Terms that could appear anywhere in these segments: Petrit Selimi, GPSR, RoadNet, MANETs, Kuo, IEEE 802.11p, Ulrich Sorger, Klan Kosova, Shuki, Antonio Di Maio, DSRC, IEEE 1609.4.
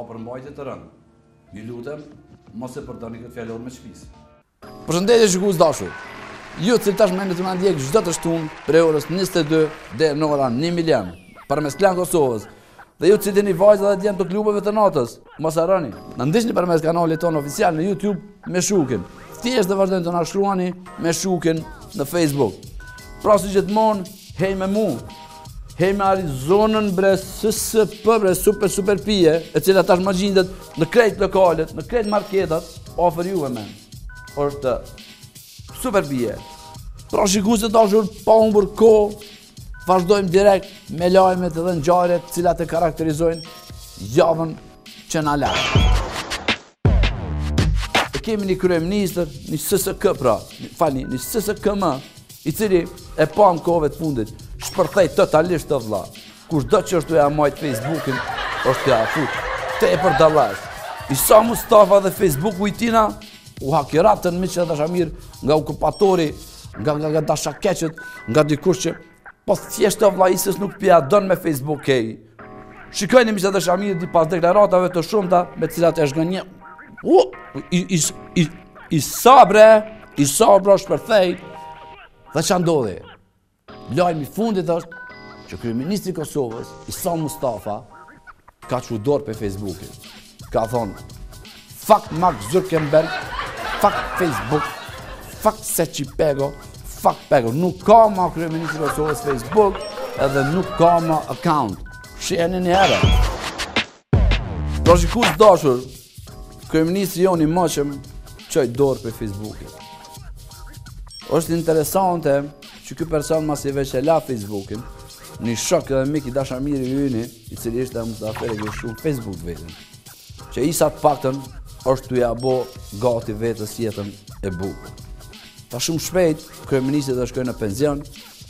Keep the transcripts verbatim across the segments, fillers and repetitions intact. ka përmbajtje të rëndë. Ju lutem, mos e përdorni këtë fjalor me shpisë. Përshëndetje shikues dashur. Ju të cilët tash më ndihmoni ndjek çdo të shtunë prej orës njëzet e dy deri në orën një milion përmes Klan Kosovës. Dhe ju të cilët jeni vajza dhe djemë të klubeve të natës, mos harroni, na ndiqni përmes kanalit ton oficial në YouTube me Shukin. Thjesht dhe vazhdojnë të na shkruani me Shukin në Facebook. Pra si gjithmonë, hej me mu, hej me Arizonën bre S S P bre super super pije, e cila tash më gjindet në krejt lokalet, në krejt marketat, ofër juve men, është të super pije. Pra shikues të dashur, pa humbur kohë, vazhdojmë direkt me lajmet edhe ngjarjet cilat e karakterizojnë javën që na la. E kemi një kryeministër, një S S K pra, fali, një S S K M, i cili e pa më kohëve të fundit, shpërthej totalisht të vla, kushdo që është e amajt Facebookin, është të afut, te e për dallash. Isa Mustafa dhe Facebooku i tina, u hakiratën mi që dashamir nga okupatori, nga nga nga dashakeqet, nga dikush që, po thjesht të vla isis nuk pja dënë me Facebook kej. Shikojnë mi që dashamir di pas deklaratave të shumëta, me cilat e shgënje, u, isa bre, isa bre shpërthej, dhe që ndodhe, lajmi fundit është që kryeministri Kosovës, Isa Mustafa, ka që dorë për Facebookin. Ka thonë, fuck Mark Zuckerberg, fuck Facebook, fuck Seqi Pego, fuck Pego. Nuk ka ma kryeministri Kosovës Facebook edhe nuk ka ma account. Shiheni një herë. Shikues dashur, kryeministri jon i mëshëm çoi dorë për Facebookin. Është interesante që ky person masi veç e la Facebookin, një shok dhe mik i dashamiri yni, i cili ishte Mustaferi që shkon Facebook vetëm. Që Isa të paktën është t'u ia bë gati vetes jetën e bukur. Ta shumë shpejt kryeministët do shkojnë në pension,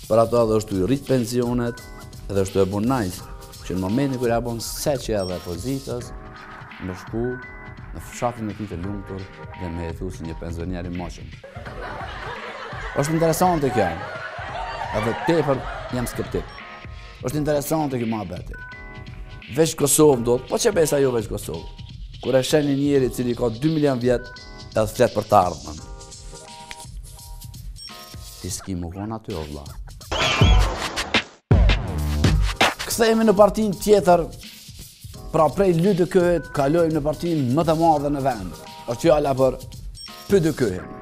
për ato edhe është t'u rrit pensionet, edhe është t'u e bën nice, që në momentin kur ia bën seçi edhe pozitës, më shku në fshatin e tij të lumtur dhe më hethu si një pensioner i moshëm. Është interesante kjo, edhe tepër jam skeptik. Është interesante kjo muhabeti. Veç Kosovë ndodh, po që besa jo veç Kosovë, kur e sheh një njeri cili ka dy milion vjet edhe flet për të ardhmen. Ti s'ki më kon aty o vëlla. Kthehemi në partinë tjetër, pra prej L D K-t kalojmë në partinë më të madhe në vend. Është fjala për P D K-n.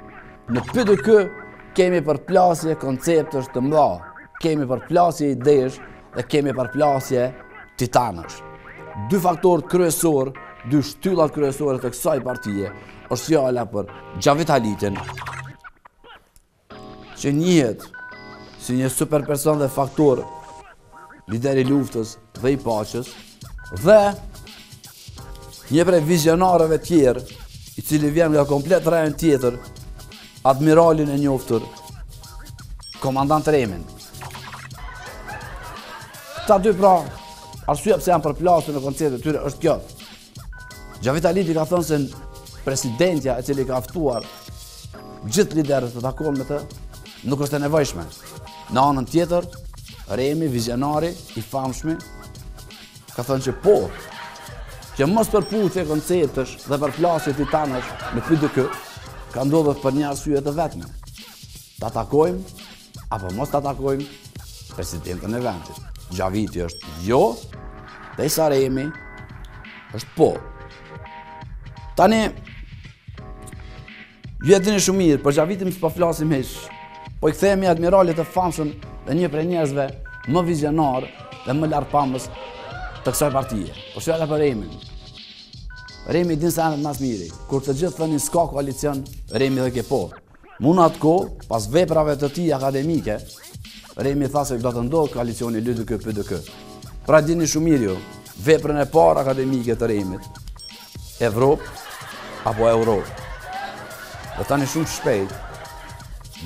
Në P D K kemi përplasje konceptës të mëdha, kemi përplasje idejësh dhe kemi përplasje titanësh. Dy faktorët kryesorë, dy shtyllat kryesorë të kësaj partije, është fjala për Xhavit Halitin, që njihet si një super person dhe faktor, lideri i luftës dhe i paqes, dhe një prej vizionarëve tjerë, i cili vjen nga komplet rajoni tjetër, admiralin e njoftër, komandant Remin. Këta dy pra, arsye pse janë përplasur në konceptet e tyre është kjo. Xhavit Haliti ka thënë se presidentja e cili ka ftuar gjithë liderët të takohen me të nuk është e nevojshme. Në anën tjetër, Remi, vizionari, i famshmi, ka thënë që po, që mos përputhje konceptesh dhe përplasje titanësh me P D K ka ndodhur për një arsye të vetme. Ta takojmë, apo mos ta takojmë presidentën e vendit. Xhaviti është jo, dhe Isa Remi është po. Tani, ju e dini shumë mirë, për Xhavitin s'po flasim hiç, po i kthehemi admiralit të famshëm dhe një prej njerëzve më vizionar dhe më larpamës të kësaj partije. Po shojala për Remin. Remi din se anët mas miri, kur të gjithë thënin s'ka koalicion, Remi dhe ke po. Muna atë ko, pas veprave të ti akademike, Remi tha se do të ndohë koalicioni L D K P D K. Pra dini shumë mirë ju, veprën e parë akademike të Remit, Evropë apo Europë. Dhe tani shumë shpejt,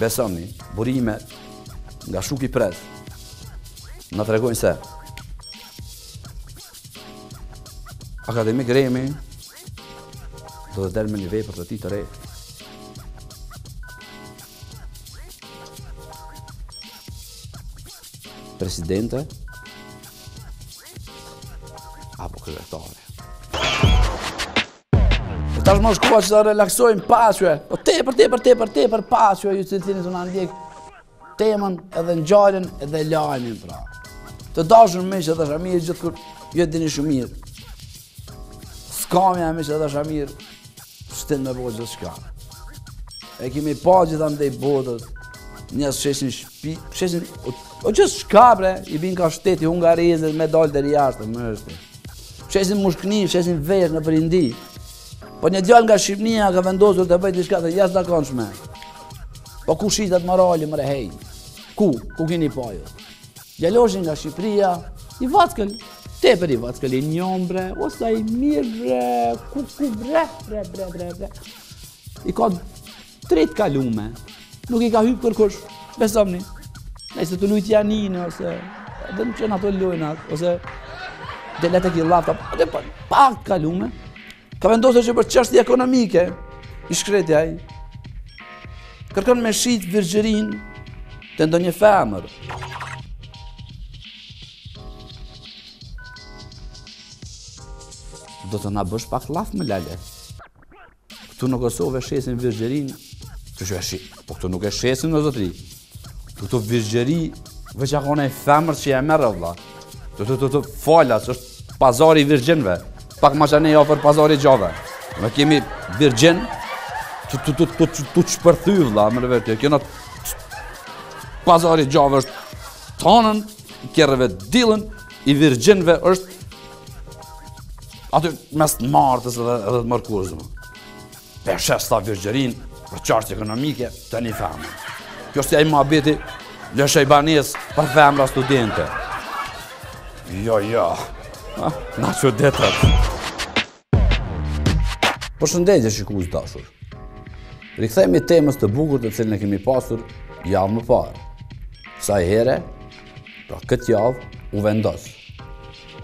besoni, burime nga Shuki Press, në tregojnë se akademik Remi do të delë me një vepër të ti të re. Presidente apo kryetare. tash më shkua që të relaksojmë pasjue. O tepër, tepër, tepër, tepër pasjue, ju të tini të në ndjek temën edhe ngjallën edhe lajmin pra. Të dashur miq edhe Shamir, gjithkur ju e dini shumë mirë. Skamja e miq edhe Shamir, shtin me bojë gjithçka. E kemi pa gjithandej botës, njerëz sheshin shtëpi, sheshin o gjithçka bre, i bin ka shteti hungarizët me dalë deri jashtë, më është. Shesin mushkni, shesin vesh në përindi. Po një djallë nga Shqipnia ka vendosur të bëjt diçka të jashtë zakonshme. Po ku shitat morali më rehej? Ku? Ku keni pa ju? Djaloshin nga Shqipëria, i vackël, tepër i vackël, i njom bre, osa i mirë bre, ku ku bre, bre, bre, bre, bre. I ka tret kalume, nuk i ka hypë kërkush, besomni. Nëjse të lujt janinë, ose dhe në qënë ato lujnat, ose dhe letë e ki lafta, dhe pak kalume, ka vendosur që për çështje ekonomike, i shkreti ai, kërkon me shit virgjërin të ndonjë femër. Do të na bësh pak laf më lale. Këtu në Kosovë shesin virgjërin, po këtu nuk e shesin në zotri. Këtu virgjëri veç akone e femër që e merë, vla. Këtu falas, është pazari virgjinve, pak ma që ne jafër pazari gjave. Në kemi virgjin, të qëpërthy vla, më rëve të kjena pazari gjave është tanën, kjerëve dilën, i virgjinve është aty mes të martës edhe të mërkurëzëm. Përshes ta virgjërin për qartë ekonomike të një femë. Kjo është ja i ma beti lëshej banis për femra studente. Jo, jo. Na që detët. Për shëndetje shikues dashur. Rikthehemi temës të bukur të cilën e kemi pasur javë më parë. Kësaj here, pra këtë javë, u vendos.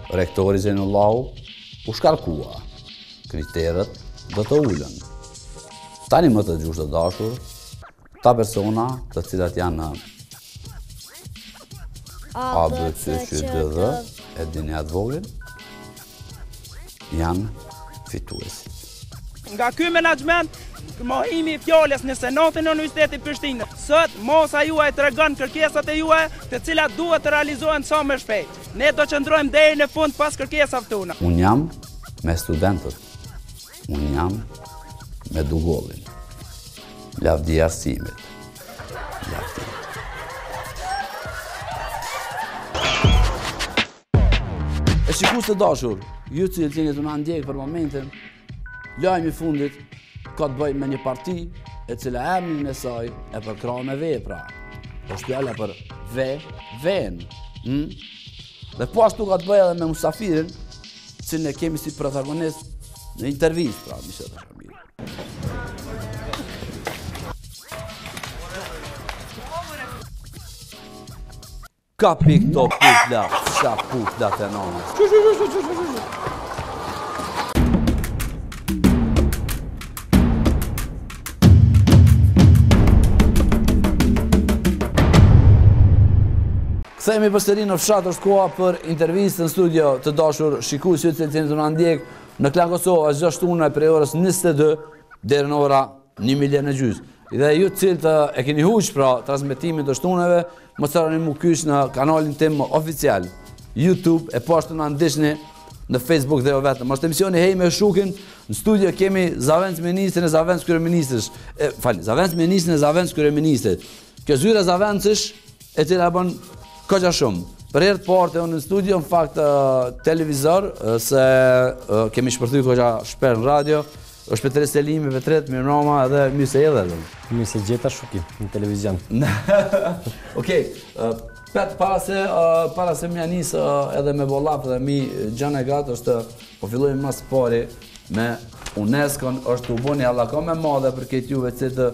Rektori Zenullau u shkarkua. Kriteret do të ulën. Tani më të gjushtë të dashur, ta persona të cilat janë A, B, C, Q, D, D, e dini atë voglin, janë fituesit. Nga ky menaxhment, mohimi i fjalës në senatin e Universitetit Prishtinës. Sot, mosa juaj tregon kërkesat e juaj të cilat duhet të realizohen sa më shpejt. Ne do qëndrojmë deri në fund pas kërkesave tona. Unë jam me studentët. Unë jam me Dugollin. Lavdi arsimit. Lavdi. E shikus të dashur, ju që të jeni të në ndjekë për momentin, lajmi fundit ka të bëjmë me një parti e cila emni në saj e për kra me vepra. Është jale për ve, ven. Dhe po ashtu ka të bëjmë edhe me Musafirin, që ne kemi si protagonist në intervjist, pra, mishet e Shamir. Ka pik to pik la. Qa put da të nane. Kthehemi përsëri në fshat, është koha për intervistë në studio të dashur shikuesit që jeni të na ndjekë në Klan Kosova çdo shtunë prej orës njëzet e dy deri në orën një milion e gjysmë. Dhe ju cilë të e keni huqë pra transmitimin të shtuneve, më sërëni mu kysh në kanalin tim oficial YouTube, e pashtu në ndishni në Facebook dhe o vetëm. Është emisioni Hej me Shukin, në studio kemi Zavenc Ministrin e Zavenc Kryeministrish, fali, Zavenc Ministrin e Zavenc Kryeministrit. Kjo zyre Zavencish e cila bën këgja shumë. Për herë të parte, unë në studio, në fakt televizor, se kemi shpërthy këgja shper në radio, është Petrit Selimi, Petrit, Miroma edhe Mjuse edhe edhe. Mjuse gjeta Shuki, në televizion. Okej, Pet, para se mja nisë edhe me Bolap dhe mi Gjane Gatë, është po fillojmë mas pari me UNESCO-n, është u boni allakome madhe për këtë juve cëtë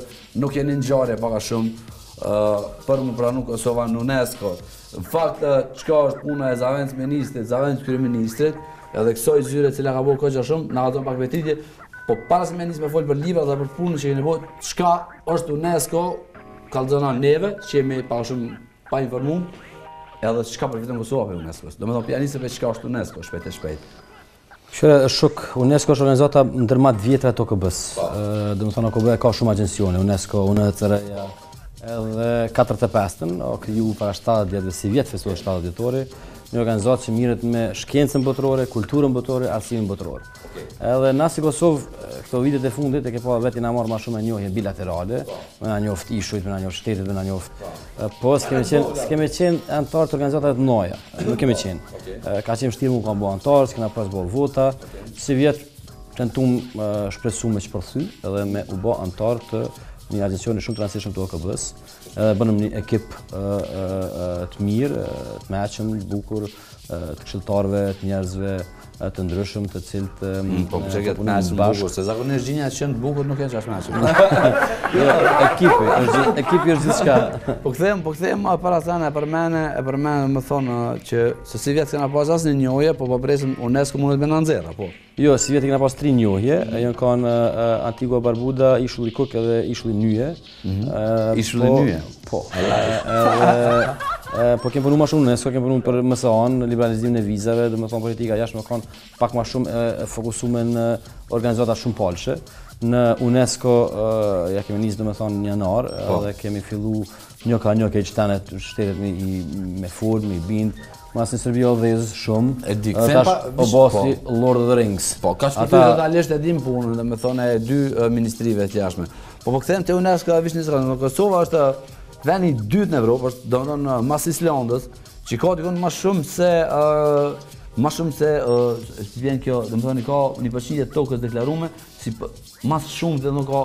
nuk jeni në gjare paka shumë për më pranu Kosova në UNESCO. Në fakt, qka është puna e Zavenc Ministrit, Zavenc Kryeministrit, edhe kësoj zyre cila ka bo këgja shumë, nga aton pak vetritje. Po para se me njësë me folë për libra dhe për punën që keni po, qka është UNESCO, kalëzëna neve, që jemi pak shumë pa informum, edhe qka përfitën Kosova për UNESCO-së. Do me thonë, për janisë për qka është UNESCO, shpejt e shpejt. Shqyre, Shuk, UNESCO është organizata ndërma dhjetra e T K B-s. Dhe më thonë, T K B ka shumë agensione, UNESCO, U N C R-ja, edhe katërdhjetë e pesën, o kriju para shtatëdhjetë, si vjetë festuar shtatëdhjetori, një organizatë që mirët me shkencën botërore, kulturën botërore, arsimin botërore. Edhe na si Kosovë, këto vitet e fundit, e ke po veti na marrë ma shumë e njohje bilaterale, me na njoft ishujt, me na njoft shtetit, me na njoft... Po, s'keme qenë antarë të organizatave të noja, nuk keme qenë. Ka qenë shtirë mu kam bo antarë, s'kena pas bo vota. Si vjetë tentum shpresu me që përthy edhe me u bo antarë të një agencioni shumë të rëndësishëm të O K B-s. Bënëm një ekip të mirë, të meqëm, të bukur, të këshiltarve, të njerëzve, të ndryshëm, të cilët... Po, që këtë meqëm bukur, se zakonisht gjinja që në të bukur nuk e që ashtë meqëm. Ekipi është gjithë shka. Po këthejmë aparatane e përmene, e përmene më thonë që se si vjetë këna pas asë një njoje, po përpresim UNESCO mundet me në nëzera, po. Jo, si vjetë këna pas tri njoje, jënë kanë Antigua Barbuda, Ishulli Kuk edhe Ishulli Nye. Ishulli Nye? Po. Po kemë përnu ma shumë në UNESCO, kemë përnu për M S A-n, liberalizim në vizave, dhe më thonë politika jashtë më kanë pak ma shumë fokusume në organizata shumë palshe. Në UNESCO, ja kemi njësë dhe më thonë një janar, dhe kemi fillu një ka një kejtë qëtanet shtetet me formë, me bindë, mas në Serbia o dhezës shumë, e di, këthen pa Bosni, Lord of the Rings. Po, ka që përtu totalisht edhim punën, dhe më thonë e dy ministrive të jashme. Po po këthen të UNESCO, vish njësë në Kosova është veni dytë në Evropë, është donë në mas Islandës, që ka të kënë ma shumë se, ma shumë se, si vjen kjo, dhe më thoni, ka një përqinje tokës deklarume, mas shumë dhe nuk ka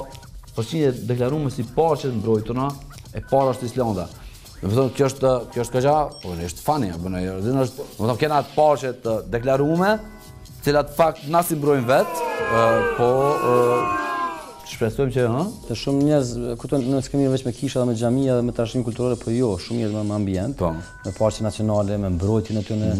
përqinje deklarume si parë që të mbrojtuna, e parë është Islanda. Dhe më thoni, kjo është këgja, po është fani, dhe më thoni, kena atë parë që të deklarume, cilat fakt nasi mbrojnë vetë, po... Shpresojmë që, ha? Të shumë njerëz, këtu në nësë kemi veç me kisha dhe me gjamija dhe me trashëgim kulturore, për jo, shumë njerëz me ambient, me parqe nacionale, me mbrojtjën e tyne,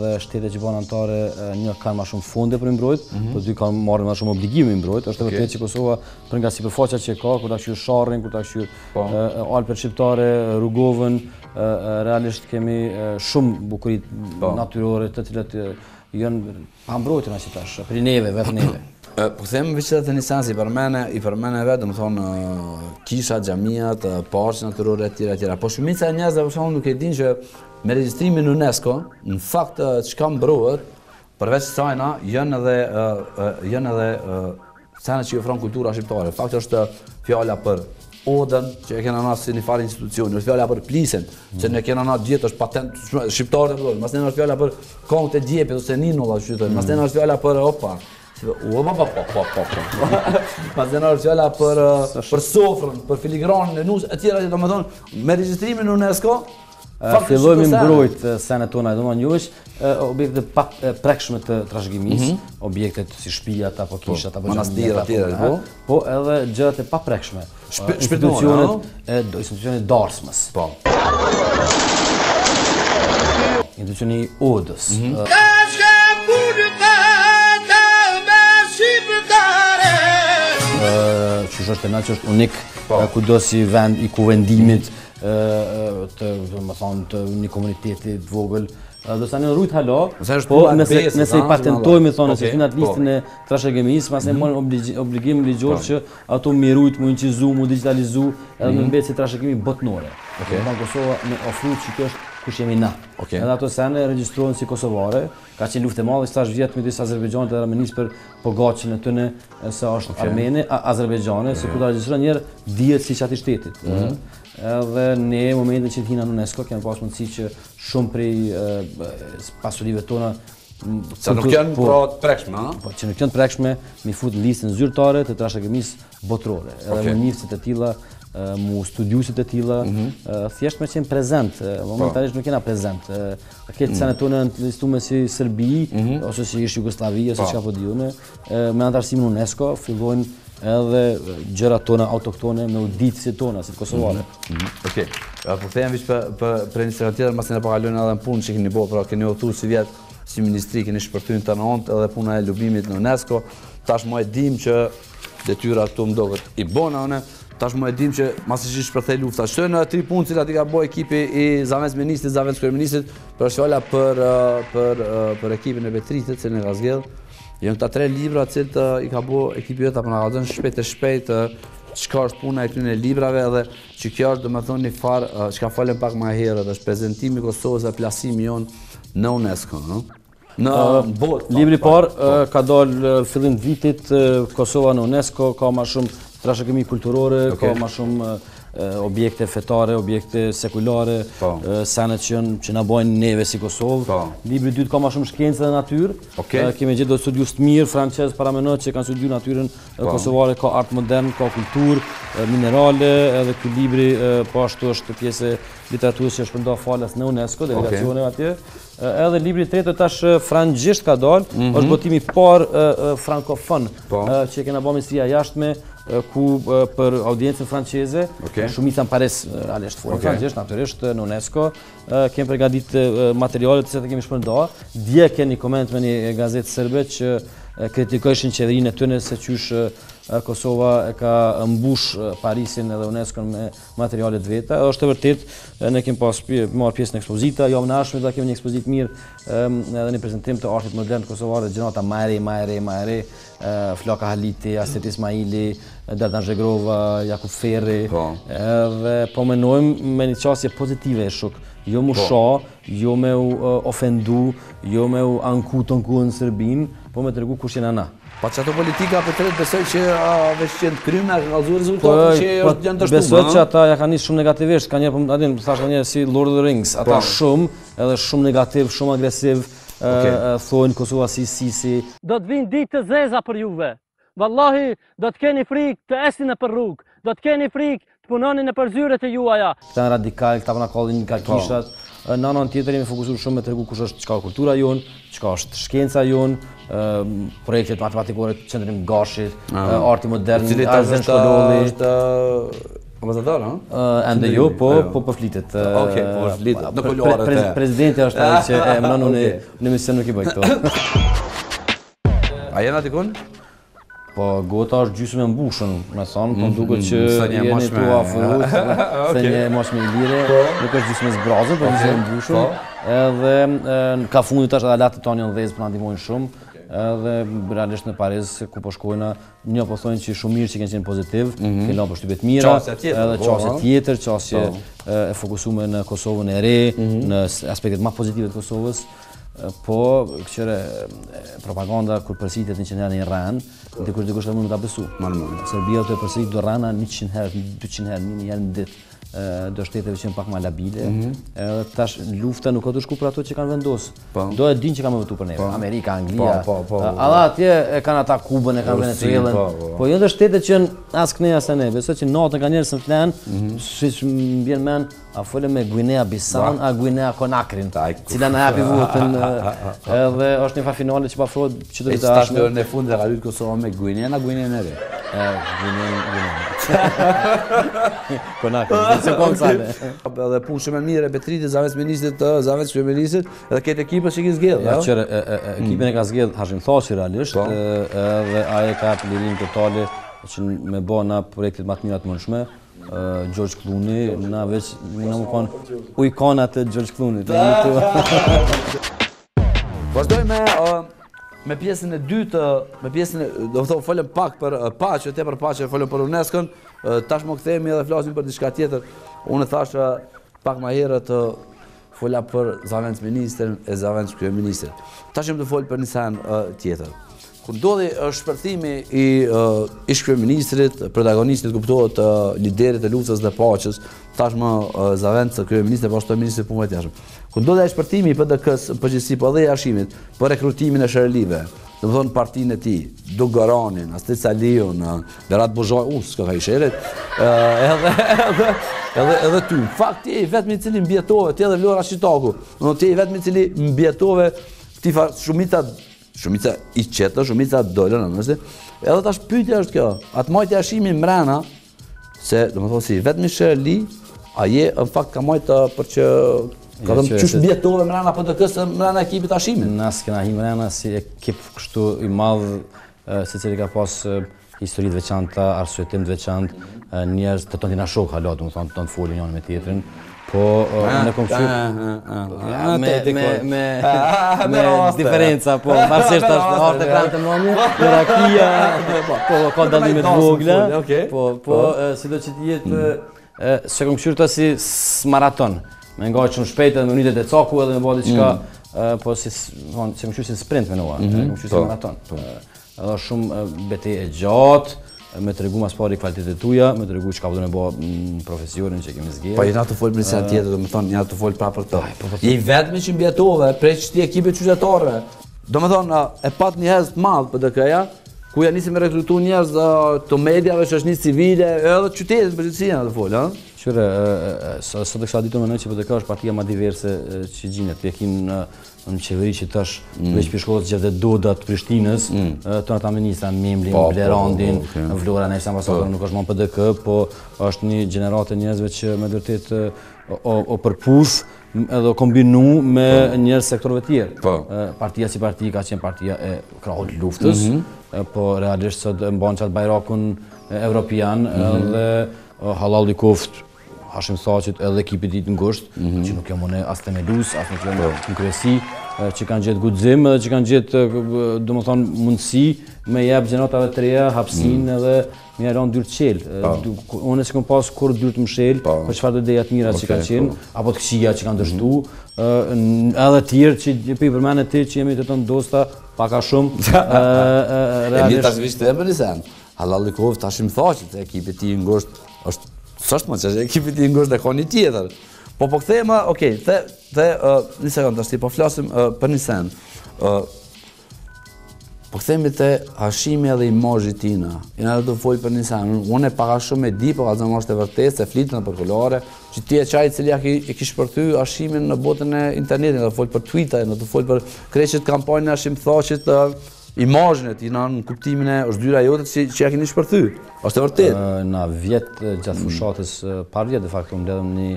dhe shtete që banë antare, një kanë ma shumë fonde për mbrojt, po dy kanë marrë ma shumë obligimi mbrojt, është e vërtet që Kosova për nga si përfaqa që ka, kur ta këshyrë Sharrin, kur ta këshyrë Alpet Shqiptare, Rugovën, realisht kemi shumë bukurit natyrore të cilat janë pa mbrojtjën ashtë tash, për neve, vetë neve. Po këthejmë vëqetet e një sens i përmene, i përmeneve, dhe më thonë, kisha, gjamiat, parqë, naturore, tjera, tjera. Po shumica e njëzë dhe përshon nuk e din që me registrimin UNESCO, në fakt që kam brohet, përveç sajna, jënë edhe sene që jofron kultura shqiptare. Fakt është fjalla për Odën, që e kena na si një farë institucioni, është fjalla për Plisen, që në kena na djetë është patent shqiptare të përdojnë, mas nëna është fjalla për Kong të Djepit ose Ninola që qytojnë, mas nëna është fjalla për Opa, U, pa, pa, pa, pa, pa, pa. Pas dhe nërë fjalla për sofrën, për filigranën e nusë, e tjera që të me thonë, me registrimin UNESCO, fillojmë mbrojt senet tona e doma njosh, objekte pak prekshme të trashëgimis, objekte si shpijat, apo kishat, apo gjamiat, po edhe gjërat e pa prekshme, institucionet darsmës. Institucioni Odës. Qështë është të na që është unik, kudo si vend i kuvendimit, të një komuniteti të vogël, do sa një rrujt halo, po nëse i patentojme, nëse finat listin e trashëgimisë, mas e mojnë obligim ligjor që ato mi rrujt, mu incizu, mu digitalizu, edhe me mbetë si trashëgimi botnore. Në Kosova me ofru që kjo është kush jemi na. Edhe ato sene registrojnë si kosovare, ka qenë luftë e madhe, stash vjetë me disë Azerbejxanit edhe Armenis për pogacin e tëne se është Armeni, Azerbejxanit, se ku ta registrojnë njerë dhjetë si qati shtetit. Edhe ne, momentin që të hina në UNESCO, kemi pas mundësi që shumë prej pasurive tona... Që nuk janë pra të prekshme, ha? Që nuk janë të prekshme, mi fut në listën zyrtare të trashëgimisë botërore. Edhe me njëfësit e tila, mu studiusit e tila, thjesht me qenë prezent, momentalisht nuk jena prezent. Këtë sene tonë në listume si Serbi, ose si ish Jugoslavi, ose që ka po dihune, me antarësimin UNESCO, fillojnë edhe gjërat tona autoktone me uditësit tona, si të Kosovare. Oke, po thejmë vishë për një sërën tjetër, mas në pakalojnë edhe në punë që këni bo, pra këni othur si vjetë, si ministri, këni shpërtujnë të në ontë edhe puna e lubimit në UNESCO, tash ma e dim që detyra këtu më do këtë i bona une, Tash më e dim që masi që shpërthej lufta. Shtojnë në tri punë cilat i ka bojë ekipi i Zavec Ministrit, Zavec Kryeministrit, për është fjala për, për, për ekipin e Petritit, cilën e ka zgjedhur. Janë këta tre libra cilët i ka bojë ekipi jota, për nga ka dhënë shpejt e shpejt çka është puna e këtyre librave edhe që kjo është domethënë një farë, çka folëm pak më herët, është prezantimi i Kosovës dhe plasimi jon në UNESCO, no? Në botë. Libri i parë ka dalë fillim vitit, Kosova në UNESCO, ka më shumë trashëgimi kulturore, okay. Ka ma shumë uh, objekte fetare, objekte sekulare, uh, senet që, që na bojnë neve si Kosovë. Libri dytë ka ma shumë shkencë dhe natyrë. Okay. Uh, kemi gjithë do studius të mirë, francez, paramenot që kanë studiu natyrën uh, kosovare, ka art modern, ka kulturë, uh, minerale, edhe ky libri uh, po ashtu është pjesë literaturës që është përnda falas në UNESCO, delegacione okay. Atje. Edhe libri tretë tash frangjisht ka dalë, mm-hmm. Është botimi par uh, frankofon, po. uh, që e kena bëmë si jashtme, uh, ku uh, për audiencën franceze, okay. Shumica në Paris, uh, alesht folën okay. Frangjisht, naturisht, në UNESCO, uh, kemi përgadit uh, materialet që të kemi shpërnda, dje keni koment me një gazetë serbe që uh, kritikojshin qeverinë e tyre se qysh uh, Kosova e ka mbush Parisin edhe UNESCO-n me materialet veta. Është e vërtet, ne kemi pas marrë pjesë në ekspozita, javën e ardhshme do kemi një ekspozit mirë edhe një prezentim të artit modern kosovare, gjërata më e re, më e re, më e re, Flaka Haliti, Aset Ismaili, Dardan Zhegrova, Jakub Ferri, edhe po menojmë me një qasje pozitive e shuk. Jo mu sha, jo me u ofendu, jo me u anku të nku në Serbin, po me të regu kush jena na. Pa që ato politika për tret besoj që veç që në kryme ka zu rezultatin që është janë të shtumë. Besoj që ata ja ka njësë shumë negativisht, ka njerë, adin, thashtë njerë si Lord of the Rings, ata shumë, edhe shumë negativ, shumë agresiv, thojnë Kosova si Sisi. Do të vinë ditë të zeza për juve, vallahi do të keni frikë të esin e për rrugë, do të keni frikë të punoni në përzyret e juaja. Këta në radikal, këta përna kallin ka kishat. Në anën tjetër jemi fokusuar shumë me tregu kush është çka kultura jon, çka është shkenca jon, projektet matematikore, qendrim gashit, arti modern, arti shkodolli, ambasador, ha? Ende jo, po po po flitet. Okej, po flitet. Në kuluaret. Presidenti është ai që e mënon unë në mision nuk i bëj këto. A jena tikun? Po gota është gjysmë e mbushën, me thonë, po duket që jeni tu afruat, se një moshme i lire, nuk është gjysmë e zbrazën, po gjysmë e mbushën, edhe ka fundit është edhe latë të tonë janë dhezë për në ndihmojnë shumë, edhe realisht në Paris, ku po shkojna, një po thonë që shumë mirë që i kenë qenë pozitiv, ke lanë për shtypet mira, edhe qasje tjetër, qasje e fokusume në Kosovën e re, në aspektet ma pozitive të Kosovës, po këqyre propaganda kur përsitet një qenë një rranë, dhe kur dikush të mund të besu. Serbia të përsitet do rrana njëqind herë, dyqind herë, një herë në ditë, do shteteve që në pak ma labile. Tash lufta nuk ato shku për ato që kanë vendosë. Do e din që kanë me vëtu për neve, Amerika, Anglia, alla atje e kanë ata Kubën, e kanë Venezuelën, po jëndë shtete që në asë këne asë neve, besoj që natën kanë njerës në flenë, si që më bjenë men, a fole me Guinea-Bissau, a Guinea-Konakrin, cila në japi votën, edhe është një fa finale që pa frod që të vita ashme. E që tashme në fund dhe ka lutë Kosova me Guinea, na Guinea në re? E, Guinea, Konakrin, se konë sale. Edhe punë shumë e mirë, Petriti, Zavec Ministrit, Zavec Kryeministrit, edhe këtë ekipës që ki zgjedhë, ja? Qërë, ekipën e ka zgjedhë Hashim Thaçi realisht, edhe aje ka plirin totale që me bo na projektit matë mirat mënshme. George Clooney, na veç, në më konë, u ikonat e George Clooney, të një të... Vazhdoj me pjesën e dytë, me pjesën e... Do më thonë, folëm pak për paqe, te për paqe, folëm për UNESCO-n, tash më këthejemi edhe flasim për diçka tjetër. Unë thashë pak ma herët, fola për Zavec Ministrin e Zavec Kryeministrin. Tash më të folë për një sen tjetër. Kur ndodhi shpërthimi i ish kryeministrit, protagonistit, kuptohet liderit e luftës dhe paqes, tashmë Zavec kryeministri apo ashtu ministri i punëve të jashtme. Kur ndodhi ai shpërthimi i P D K-s në përgjithësi po dhe i Hashimit për rekrutimin e sherelive, domethënë partinë e tij, Dogaranin, Astet Saliun, Berat Bozhaj, u s'ka ai sherit, edhe edhe edhe edhe ty. Fakti i vetmi i cili mbjetove, ti edhe Vlora Shitaku, domethënë ti i vetmi i cili mbjetove këtij shumica. Shumica i qeta, shumica dole në nështë. Edhe tash pyetja është kjo, atë majtë Hashimi mrena, se, do më thonë si, vetëmi shereli, a je, në fakt, ka majtë për që... Ka dhëmë qysh mbjetove mrena për të kësë mrena ekipit Hashimin? Nësë këna hi mrena si ekip kështu i madhë, se cili ka pas historit veçanta, arsyetim veçant, njerëz të tonë na shok halat, do të thonë tonë folin janë me tjetrin, po ne konfyr me me me me diferenca, po varësisht tash orë kanë të mëmi, rakia, po ka dallime të vogla, po po sido që të jetë se konfyr ta si maraton, me ngacën shpejt edhe me unitet e caku edhe me bëj diçka, po si von se konfyr si sprint menova, konfyr si maraton. Edhe shumë betejë e gjatë, me të regu mas pari kvalitetet tuja, me të regu që ka përdo në bo profesionin që kemi zgjerë. Pa, jena të folë për njësja tjetër, do me thonë, jena të folë pra për të. Je i vetëmi që mbjetove, prej qëti ekipe qytetarëve. Do me thonë, e pat një hezë të madhë për D K-ja, ku ja nisi me rekrutu njerëz të medjave që është një civile, edhe qytetit për qëtësia në të folë, ha? Qyre, sot e kësha ditu me nëjë që për D K është partia ma diverse që gjinët, në qeveri që tash veç pishkollës gjithë dhe dodat Prishtinës, të në ta ministra në Memblin, Blerandin, Vlora, në Islam Pasakon, nuk është ma në P D K, po është një generate njerëzve që me dërtet o përpush edhe o kombinu me njerëz sektorve tjerë. Partia si parti ka qenë partia e krahut luftës, po realisht sot mbanë qatë bajrakun evropian dhe halal i koftë Hashim Saqit edhe ekipit ditë në gusht, që nuk jam une as temelus, as nuk jam në kresi, që kanë gjithë gudzim edhe që kanë gjithë, do më thonë, mundësi me jebë gjenatave të reja, hapsin edhe me jaron dyrë qelë. Une si këmë pasë kur dyrë të mshelë, për qëfar të dejat mira që kanë qenë, apo të këshia që kanë dështu, edhe tjerë që për i përmenet të që jemi të të ndosta, paka shumë. E një tashvisht të e për nisen, Halalikov Hashim Saqit, ekipit ti në gusht, sështë më që është ekipit i ngusht dhe ka një tjetër. Po po këthejma, okej, dhe një sekundë është ti, po flasim për një sen. Po këthejmi të hashimi edhe imajit tina. Jena dhe të foj për një sen. Unë e paka shumë e di, po ka zëmë është e vërtes, e flitën e përkullare, që ti e qaj cilja e kishë përthy hashimin në botën e internetin, jena të foj për Twitter, jena të foj për kreqit kampanjën e Hashim Saqit, imajnë e tina në kuptimin e është dyra jote që ja keni shpërthy. Ashtë e vërtet? Na vjetë gjatë fushatës par vjetë, de facto, më ledhëm një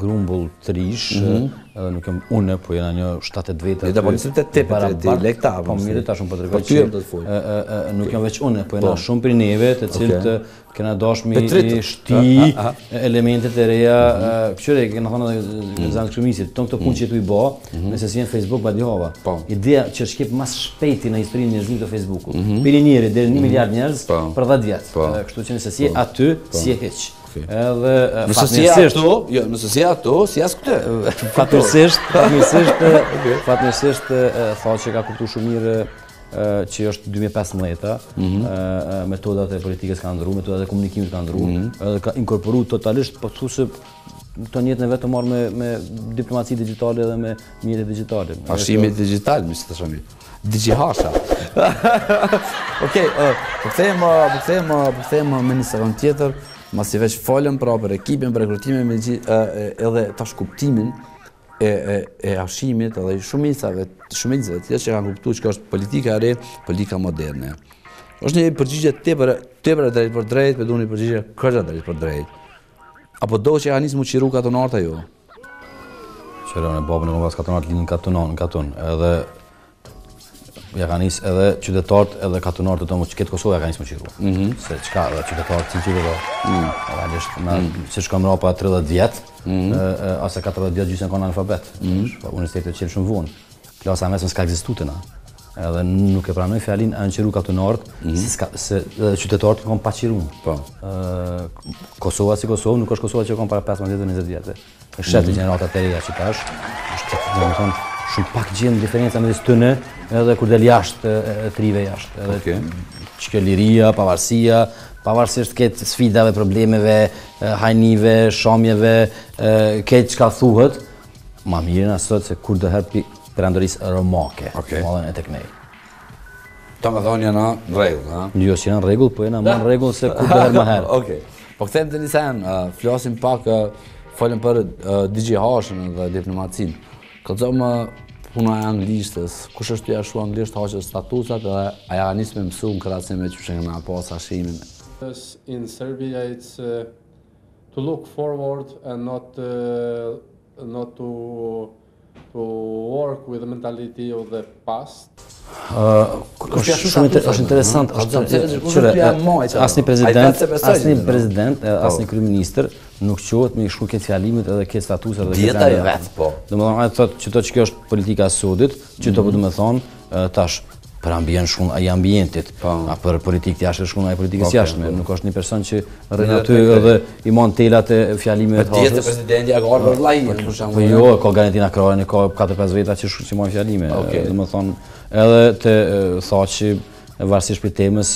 grumbull të rish, nuk jem une, po jena një shtatet vetër. Leta, po njësëm të tepet e ti, lekta. Po mire ta shumë për të rëgoj që nuk jem veç une, po jena shumë për neve të cilët këna dashmi i shti, elementet e reja, këqyre, këna thona dhe zanë këshumisit, tonë këto punë që jetu i ba, nëse si jenë Facebook badihava. Ideja që shkep mas shpejti në historinë njërzim të Facebooku. Për një njëri, dhe një miliard njërz për dhët vjetë. Kështu që nëse si e aty, si e heq. Nëse si e ato, nëse si e ato, si as këtë. Fatërsisht, tha që ka kuptu shumë mirë që është dy mijë e pesëmbëdhjeta, metodat e politikës ka ndru, metodat e komunikimit ka ndru, edhe ka inkorporu totalisht, po të thusë të njetën e vetë të marrë me diplomaci digitale dhe me mjetet digitale. Hashimi digital, mi së të shami. Digihasha. Okej, përkëthejmë me një sekund tjetër, mas i veç falem pra për ekipin, për rekrutimin, edhe tash kuptimin, e hashimit edhe shumicave të tjetë që kanë kuptu që ka është politika re, politika moderne. është një përgjigje të tepër e drejt për drejt, përdu një përgjigje kërgjë drejt për drejt. Apo do që janë njësë mu qiru katonarta jo? Qërë, në babën e më vasë katonartë linë në katon, edhe ja ka njësë edhe qytetartë edhe katonartë të tonë që këtë Kosovë ja ka njësë mu qiru. Se qka edhe qytetartë si qiru, që shkëm rapa tridhjetë vjetë, ase katërdhjetë vjetë gjysën ka në analfabet. Universitetet qelë shumë vonë. Klasa mesën s'ka egzistu të na. Edhe nuk e pranoj fjallin e në qiru katonartë, se qytetarët në kom pa qiru. Kosova si Kosovë, nuk është Kosova që kom para pesëmbëdhjetë deri në njëzet vjetë. Shetë generata të reja që tash, është shumë pak gjenë diferenca me disë tëne edhe kur del jashtë, trive jashtë. Qëkëlliria, pavarësia, pavarësisht këtë sfidave, problemeve, hajnive, shamjeve, këtë që ka thuhet, ma mirë në sot se kur dëherë për andorisë romake, madhen e teknej. Ta me thonë jena në regull, ha? Jo, që jena në regull, po jena më në regull se kur dëherë më herë. Okej, po këthejmë të një sen, flasim pak, falim për D G H-ën dhe diplomacin. Këtëzëmë puna e anglishtes, kush është të jashu anglisht, haqës statusat dhe aja anisë me mësu në këracime që përshën këna pas hashimin. In Serbia, it's uh, to look forward and not uh, not to to work with the mentality of the past. Është interesant, asnjë prezident, asnjë prezident, asnjë kryeministër nuk quhet me shku këtë fjalimit edhe këtë statusat dhe këtë rangët. Domethënë ai thotë që kjo është politika e Saudit, që do të thonë tash për ambient shkon ai ambientit, a për politikë jashtë shkon ai politikës jashtme, nuk është një person që rrin aty edhe i mban telat e fjalimeve të hapura. Vetëm presidenti ka ardhur vllai, për shembull. Po jo, ka Garantina Krahani, ka katër pesë veta që shkon si mban fjalime. Domethënë edhe të thaqi varësisht për temës,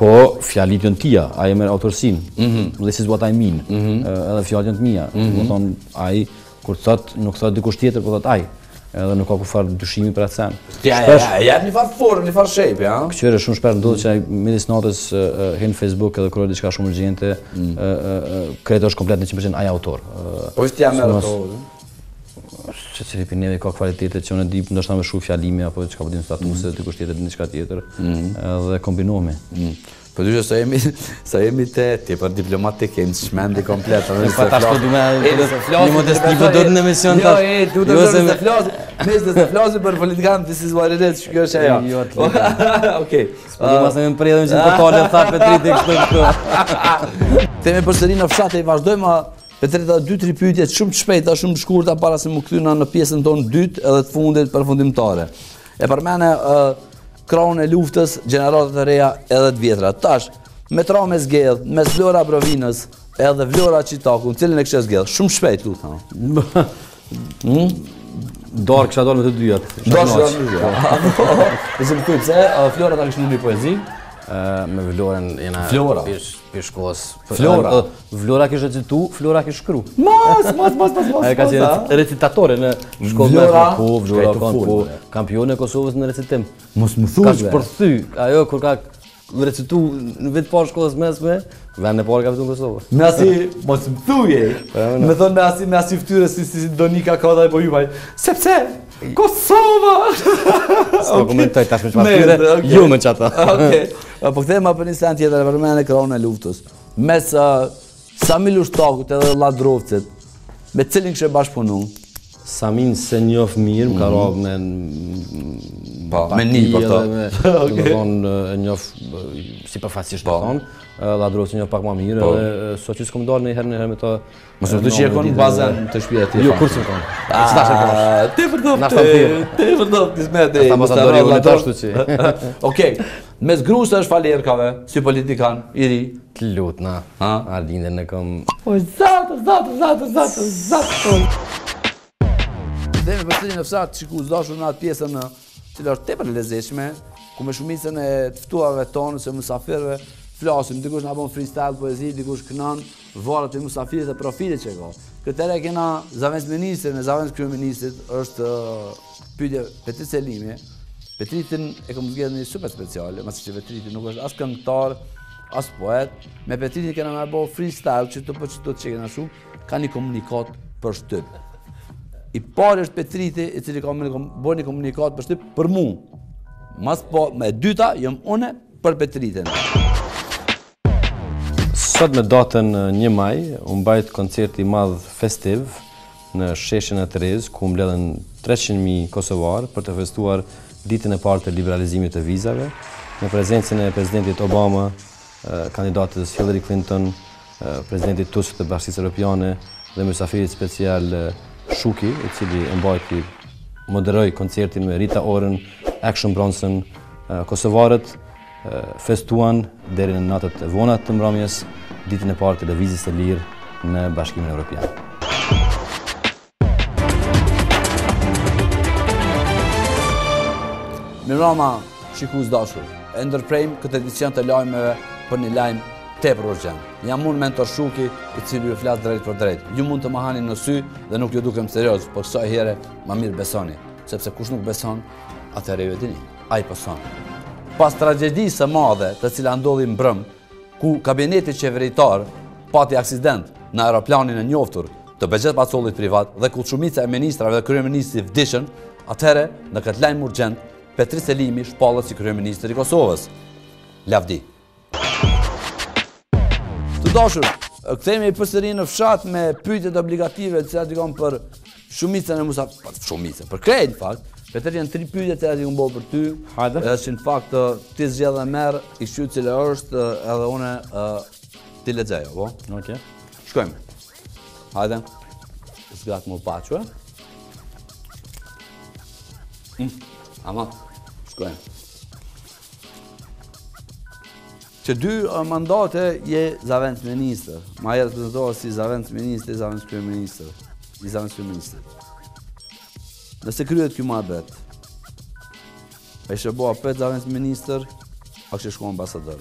po fjalit janë tia, ai merr autorsinë. This is what I mean. Edhe fjalët janë të mia. Domethënë ai kur thot, nuk thot dikush tjetër, po thot ai. Edhe nuk ka ku farë dyshimi për atë sen. Ja, ja, ja, jep një farë formë, një farë shape, ja? Këqyre, shumë shperë ndodhë që midis natës hin Facebook edhe kërë diçka shumë urgjente, kretë është komplet njëqind përqind ai autor. Po është ja merë ato? Që cili për neve ka kvalitete që unë e di, ndoshta me shku fjalimi, apo që ka përdim statuse, të kush tjetër, diçka tjetër, edhe kombinohemi. Për dy që sa jemi të tipër diplomatik, e në shmendi komplet. Pa ta shto du me... Një më të shpipë do të në mision tash... Jo, e, du të do të flasë... Mes do të flasë për politikanë, this is what it is, që kjo është e jo. Okej. Së përdu masë me më prejëdhëm që në portale, tha Petrit e kështë në kërë. Temi për sërinë në fshate i vazhdojmë, Petrit a dy tri pytje shumë të shpejta, shumë të shkurta, para se më këtyna në pjesën tonë dytë edhe të fundit përfundimtare. E përmene kraun e luftës, gjeneratet e reja edhe të vjetra. Tash, me tra me zgjedh, me Vlora Brovinës, edhe Vlora Qitakun, cilin e kështë zgjedh? Shumë shpejt, luta. Dorë kështë dorë me të dyjat. Dorë kështë dorë me të dyjat. Nëse më thuj, pse Flora ta kështë në një poezi? Me Vlorën jena pishkos. Flora? Vlora kështë recitu, Flora kështë shkru. Mas, mas, mas, mas, mas. E ka qenë recitatore në shkollë. Vlora, kampione e Kosovës në recitim. Mos më thujve. Ka që përthy, ajo kur ka recitu në vetë parë shkollës mesme, vend e parë ka përtu në Kosovë. Me asi, mos më thuje, me thonë me asi ftyre si Donika ka dhe e po jubaj. Sepse, Kosova! Së të komentoj tash me që partyre, ju me që ata. Po këtë e ma për një sen tjetër e përmene kraun e luftës. Mes Samil Ushtakut edhe Ladrovcet, me cilin kështë e bashkëpunu? Samin se njof mirë, më ka rog me një për të njof si përfacisht të thonë Ladrovë që njof pak ma mirë so që s'kom dorë në i herë në i herë me të mësë të që e konë bazën të shpia e ti jo, kur s'me konë te përdopti, te përdopti s'me te ambasadori u në të ashtu që okej, mes grusë është falierkave si politikan, i ri të lutë na, ardinde në kom o zatë, zatë, zatë, zatë, zatë Dhe me përstëri në fshatë që ku zdashur në atë pjesën cilë është tepër lezeshme, ku me shumicën e tëftuave tonë, se musafirve flasim, dikush nga bon freestyle, poezi, dikush kënan, varët për musafirët e profilit që ka. Këtere kena Zavendës Ministrit, në Zavendës Kryeministrit është pyetje Petrit Selimi. Petritin e këmë zgjedhë një super speciale, masi që Petritin nuk është asë këngëtar, asë poet. Me Petritin kena me bo freestyle, që të për që të të që kena shumë, ka një komunikat për shtypë. I pari është Petriti, i cili ka bërë një komunikatë për shtyp për mu. Mas po, me dyta, jëmë une për Petritin. Sot me datën një maj, unë bajt koncerti madh festiv në sheshin e Terezë, ku mbledhen treqind mijë kosovarë për të festuar ditën e parë të liberalizimit të vizave, në prezencën e presidentit Obama, kandidatës Hillary Clinton, presidentit Tusk të Bashkisë Europiane dhe mysafirit special Shuki, i cili e mbajti moderoj koncertin me Rita Orën, Action Bronson, Kosovarët, festuan deri në natët e vonat të mbrëmjes, ditën e parë televizis e lirë në Bashkimin Evropian. Mirama, shikues dashur, e ndërprejmë këtë edicion të lajmeve për një lajmë tepër urgjent. Jam unë mentor Shuki, i cili ju flas drejt për drejt. Ju mund të më hani në sy dhe nuk ju dukem serioz, por kësaj here më mirë besoni, sepse kush nuk beson, atëherë ju e dini, ai po son. Pas tragjedisë së madhe, të cila ndodhi në Brëm, ku kabineti qeveritar pati aksident në aeroplanin e njohur të Begjet Pacollit privat dhe ku shumica e ministrave dhe kryeministri vdiqën, atëherë në këtë lajm urgjent Petrit Selimi shpallet si kryeministri i Kosovës. Lavdi. Të dashur, këthejme i përsëri në fshat me pyjtet obligative që atë dikon për shumicën e musafirë, për krejt, në fakt, Petër janë tri pyetjet e ati unë bëhë për ty. Hajde. Që në fakt ti zgjedhe merë, i shqy cilë është edhe une ti lexejo, po? Oke. Shkojmë. Hajde. Zgatë më paqë. Ama, shkojmë. Që dy mandate je zavendës minister. Ma je reprezentohet si zavendës minister, zavendës kryeminister. I zavendës kryeminister. Nëse kryet kjo muhabet, a ishe bo apet zavendës minister, a kështë shku ambasador?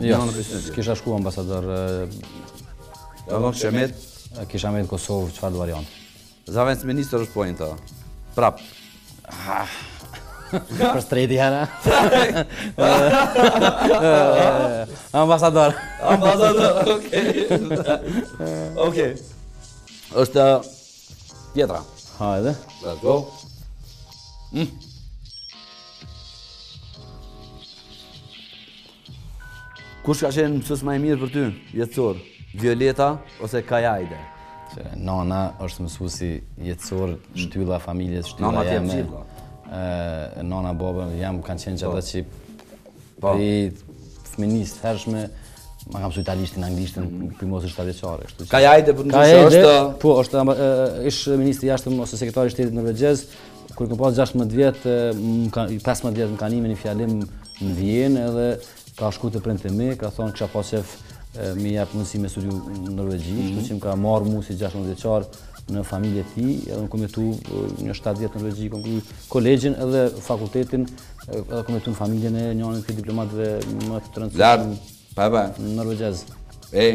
Jo, s'kisha shku ambasador... Kisha me të Kosovë, qëfar do variant? Zavendës minister është pojnë ta. Prap. Për strejti hana. Ambasador. Ambasador, okej. Okej. Është pjetra. Hajde. Let's go. Kush ka qenë mësus ma i mirë për ty, jetësor? Violeta ose Kajajde? Nana është mësusi jetësor, shtylla familjes, shtylla jeme. Nana, baba, jam kanë qenë që ata që pri fëminisë të hershme, ma kam su italishtin, anglishtin, primosë është tradiqare. Kajajde, për në që është... Po, ishë ministri jashtëm ose sekretari shtetit norvegjez, kërë këmë pas gjashtëmbëdhjetë vjetë, pesëmbëdhjetë vjetë më ka nime një fjalim në Vienë, edhe ka shku të prindit e me, ka thonë kësha pasef me japë mundësi me studiu në Norvegji, shtu që më ka marrë mu si gjashtëmbëdhjetë në familje ti, edhe më kometu një shtatë vjetë në Norvegji, kom kërë kolegjin edhe fakultetin, edhe kometu në familjen e njënën të diplomatëve më të rëndësë. Pa e pa e. Në Norvegjez. Ej,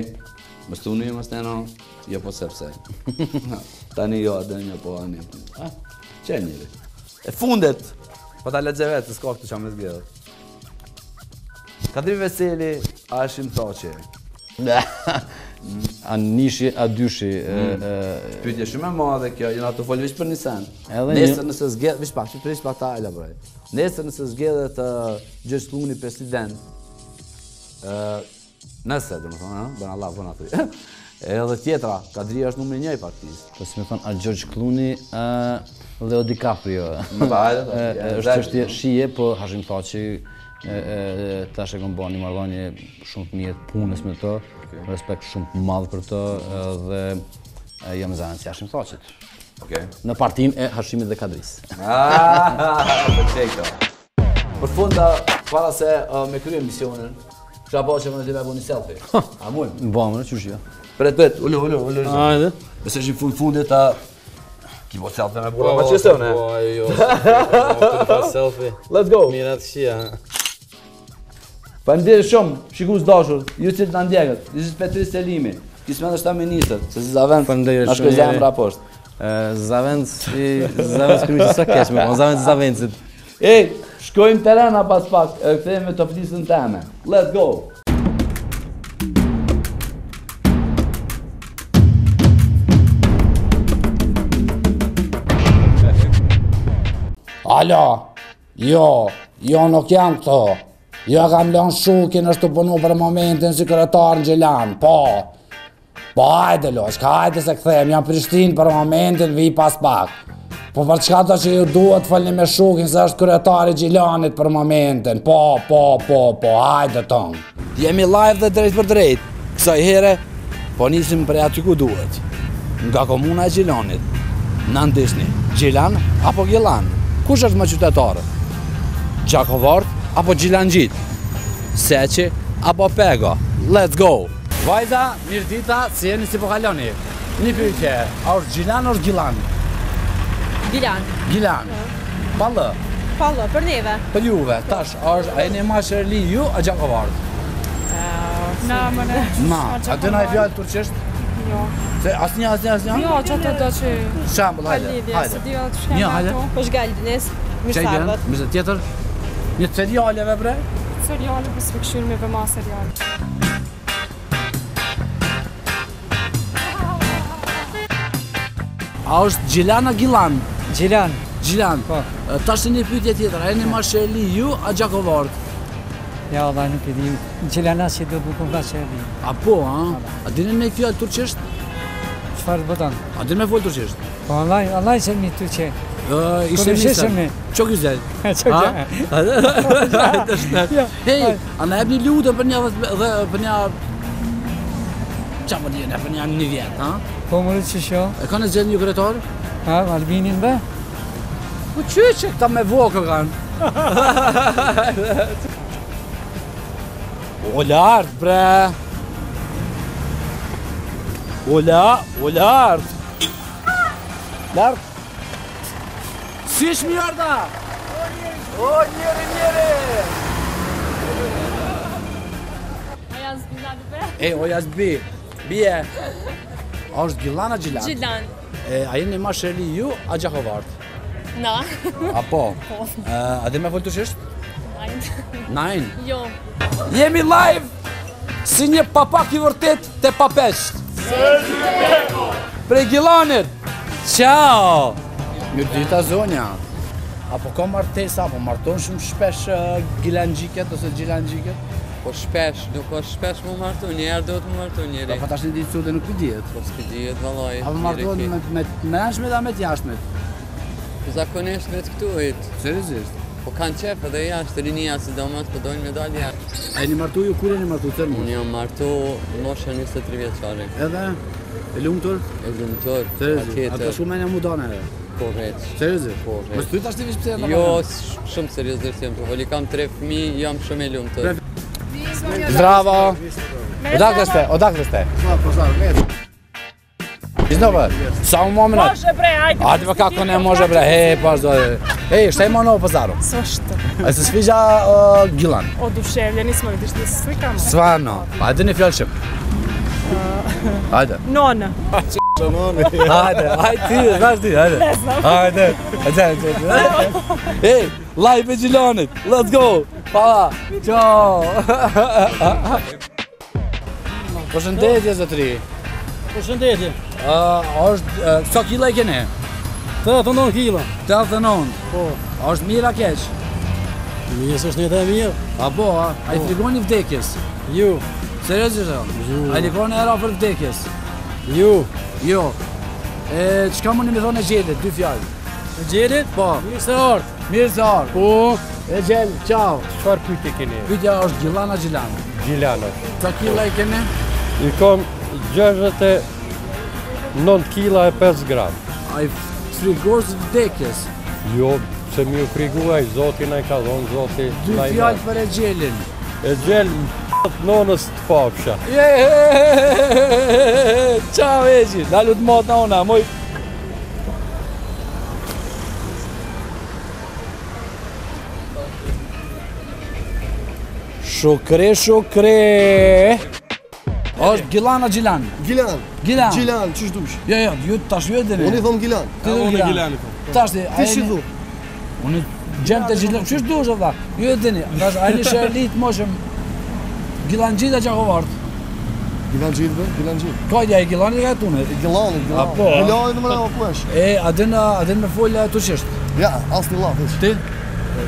më stu një, më steno, jo po sepse. Tani jo, atë një po, anë një. Qe njëri? E fundet, po ta ledze vetë, s'ka këtu që amë të gjedhët. Kadri Veseli, a është më thoqe? A nishi, a dyshi. Pytje shumë e madhe kjo, jëna të folë vishë për një sen. Nesër nëse zgjedhët, vishë pak, që prish pak ta ajla brej. Nesër nëse zgjedhët gjështuni president, nëse, dhe më thonë, bëna Allah, bëna të edhe tjetra, Kadri është numri një i partisë. Po si me thonë, a George Clooney dhe o DiCaprio. Më bajdet, është që është shije, po Hashim Thaçi tash e kom bërë një marrëdhënie shumë të mirë punës me të, respekt shumë të madh për të, dhe jam zanën si Hashim Thaçit. Në partin e Hashimit dhe Kadris. Për funda, para se me krye misionin, Qa po që më në të me bu një selfie? A mujmë? Në bëmë, në që shia. Pret, pret, ullu, ullu, ullu. Ajde. Bese që në fundit a... Ki po selfie me bura ma qësë unë, e? Po, jo, po të pas selfie. Let's go! Mirat shia. Faleminderit shumë, shikus dashur, ju cilë të ndjekët. Ishtë Petrit Selimi, kisë me ministër, se si Zavend në shkëzaj më raposht. Zavend si... Zavend si këmishtë sa kesh me, Zavend si Zavendsit. Ej! Shkojmë terena pas pak, e këthejmë të flisën teme. Let's go! Alo, jo, jo nuk jam këto. Jo kam lënë Shukin është të punu për momentin si kretar në Gjilan, po. Po hajde loqë, ka hajde se këthejmë, jam Prishtinë për momentin vi pas pak. Po për qka ta që ju duhet falni me Shukin se është kryetari Gjilanit për momentin. Po, po, po, po, hajde tonë. Jemi live dhe drejt për drejt. Kësaj here, po nisim prej aty ku duhet. Nga komuna e Gjilanit. Në ndisni, Gjilan apo Gjilan? Kush është më qytetarë? Gjakovart apo Gjilangjit? Seqi apo Pega? Let's go! Vajza, mirë dita, si jeni si po kaloni. Një pyqe, a është Gjilan, është Gjilan? Gjilan. Gjilan. Pallë? Pallë, për neve. Për juve, tash, a jeni ma shërli ju, a Gjakovarët? Na, mëne. Na, a të na e fjallë turqisht? Jo. Se asë një, asë një, asë një? Jo, që të do që... Shambull, hajde, hajde. Një, hajde. Pësh Galdinis, Mishtarbët. Mishtarbët, tjetër? Një serialeve, bre? Seriale, për së përkëshyrë me bëma seriale. A është Gjilan a Gjilan? Gjilan. Gjilan. Po. Ta është një pytje tjetër, a e një Masheli ju a Gjakovarët? Ja, da nuk e di. Gjilan asë që do bukon vla që e di. A po, ha? A dine me fjallë turqisht? Qëfarë të bëtan? A dine me fjallë turqisht? Po, Allah që mi turqe. Konuşesem mi? Çok güzel. Çok güzel. Hey, ana ebni lutem për një për një çfarë diën, për një një vjet, ha? Po më rrit çesha. E kanë zgjedhur një kryetar? Ha, Albinin be. Po çyçe këta me vokë kanë. Olar, bre. Ola, olar. Lart. Siç mi yarda? O yeri yeri. Ayaz güzel bir be. Ey Ayaz bi. Biye. Arz Gilana Gilan. Gilan. E ajeni masheli ju Ajahovard. Na. Apo. A dhe më fol të shesh? Nein. Nein. Jo. Jemi live. Si një papak i vërtet te papesht. Prej Gjilanit. Ciao. Mirë dita zonja. Apo ka martesa, apo marton shumë shpesh Gjilanxhiket ose Gjilanxhiket? Po shpesh, nuk është shpesh mu martu, njerë do të mu martu njeri. Pa tash në ditë sute nuk i dihet. Po s'ki dihet, vallaj. Apo marton me menashmet a me t'jashtmet? Po zakonisht me t'ktuit. Serizisht? Po kanë qep edhe jashtë, rinia si do mësë përdojnë medalje. A e një martu ju, kur e një martu tërmu? Unë jam martu moshe njëzet e tre vjeqare. Edhe? E lumëtër? E lumëtër, paketër. A të shumenja mu daneve? Po veç. Seriozit? Po veç. Mështë të të ashtë të vishë pëse e në? Jo, shumë seriozit jem, përvoli kam tre fëmi, jam shumë e lumëtër. Zdravo! Odakë dhe ste, odakë dhe ste? Posarë, Iznova, samo moment. Može bre, ajde. Ajde pa kako ne može bre, hej, paš dole. Ej, šta ima novo Pazaru? Svašta. A se sviđa Gilan? Oduševljeni smo, vidiš da se slikamo. Stvarno, ajde ne fjallšem. Ajde. Nona. Ajde, ajde ti, znaš ti, ajde. Ne znam. Ajde, ajde, ajde. Ej, live je Gilanit, let's go. Hvala, čao. Pošendetje za tri. Poshëndetje. Sa kila i kene? tetëdhjetë e nëntë kila. tetëdhjetë e nëntë? Po. A është mirë a keq? Mirë së është një të e mirë. A po, a? A i frigoni vdekjes? Ju. Seriosisht e? Ju. A i likoni era për vdekjes? Ju. Jo. E, qka më në më thonë e gjelit, dy fjallë? E gjelit? Po. Mirë se ardhë. Mirë se ardhë. Po. E gjel, qao. Qfar pytje kene? Pytja është Gjilana Gjilana. Gjilana. Sa kila i kene? I kom gjashtëdhjetë e nëntë kila e pesë gram. A i frigosë vdekjes? Jo, se mi u friguaj, zotin a i ka dhonë, zotin... Dy fjallë për e gjelin. E gjelin p***t nonës të papësha. Jehehehehehe, qao e gjin, da lutë matë na ona, moj... Shukre, shukre... është Gjilana Gjilan. Gjilan. Gjilan. Gjilan, që shdush? Jo, jo, ju tash ju e dini. Unë i thomë Gjilan. Ti dhe Gjilan. Unë i Gjilan i thomë. Tash ti, a e një... Unë i gjemë të Gjilan. Që shdush, ovda? Ju e dini. Tash, a e një shërlit moshëm... Gjilan Gjita që ako vartë. Gjilan Gjit, be? Gjilan Gjit. Kajtja, i Gjilanit ka e tunit. I Gjilanit, Gjilanit. A po, a? Gjilanit në mëna më kuesh. E, adin me folja turqisht. Ja, asë një lafë. Ti? Në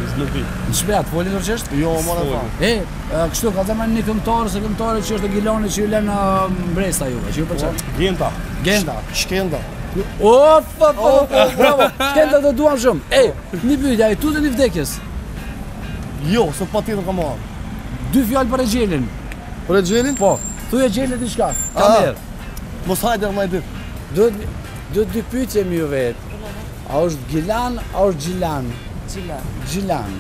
shpejat, foli tërqesht? Jo, mora ka. E, kështu, ka zemë një këmtarë, se këmtarë që është e Gjilani që ju le në mbresa juve, që ju përqen? Gjenta. Gjenta. Shkenda. Opa, opa, bravo, shkenda të duham shumë. E, një pyjtja, e tu të një vdekjes? Jo, së pa ti të ka marë. Dy fjallë për e gjelin. Për e gjelin? Po, thuj e gjelin t'i shka, ka merë. Mos hajder ma i dit. Do dy pyjtje mi ju vetë. A është Gjilan, a është Gjilan? Gjilan. Gjilan.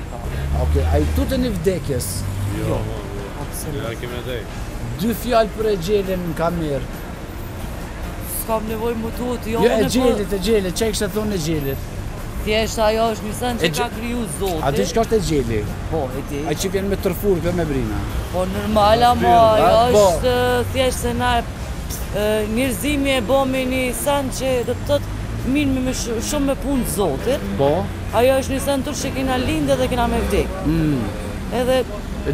Oke, a i tute një vdekjes? Jo, absolut. Ja, kime dej. Dy fjallë për e gjelin në kamerë. S'kam nevoj më tuot, jo në për... Jo, e gjelit, e gjelit, që e kështë të thonë e gjelit? Thjesht ajo është njësën që ka kriju zote. A ti që ka është e gjelit? Po, e ti. A që vjen me tërfurë për me brina? Po, nërmala, ma, ajo është thjesht se na njërzimi e bomi një sanë që do të tëtë minë me shumë me punë të zotit. Po? Ajo është një sentur që kina lindë dhe kina me vdik. Edhe...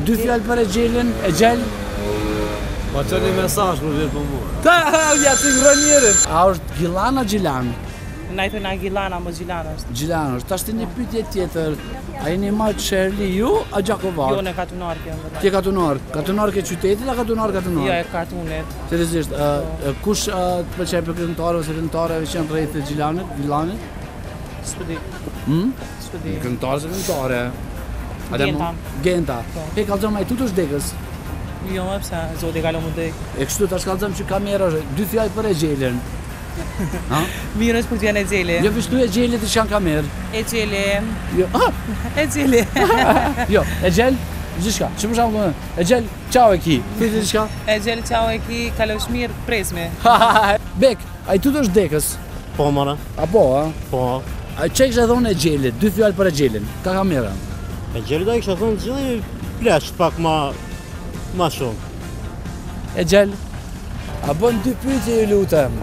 Dy fjallë për e gjelin, e gjel? Pa që një mesaj më vjen për mua. Ta, ja të ngrë njërin. A është Gjilana Gjilan? Na i përna Gjilana, më Gjilan është. Gjilan është. Ta shtë një pytje tjetër. A jeni ma Qerli ju, a Gjakovat? Jo, në Katunar kjo. Tje Katunar? Katunar ke qytetit a Katunar Katunar? Jo, e Katunit. Serizisht, kush të përqej për këtëntarëve, se këtëntarëve që janë rejtë të Gjilanit? Studi. Hm? Studi. Këngëtarë zëvendare. Gjenta. Gjenta. E kallëzëm ai tutësh degës. Jo, pse zoti ka lëmë degë. E kështu tash kallëzëm që kamera është dy fjalë për e xhelën. Ha? Mirë është për t'janë e xhelë. Jo, vështu e xhelë ti çan kamerë. E xhelë. Jo. E xhelë. Jo, e xhel. Gjithçka. Çi më jam. E xhel, ciao e ki. Ti gjithçka. E xhel, ciao e ki, kalosh mirë, presme. Bek, ai tutësh degës. Po, mora. Apo, a? Po. A çe kisha thonë e xhelit, dy fjalë për e xhelin. Ka kamera. E xhelit ai kisha thonë xheli plaç pak ma ma shumë. E xhel. A bën dy pyetje ju lutem.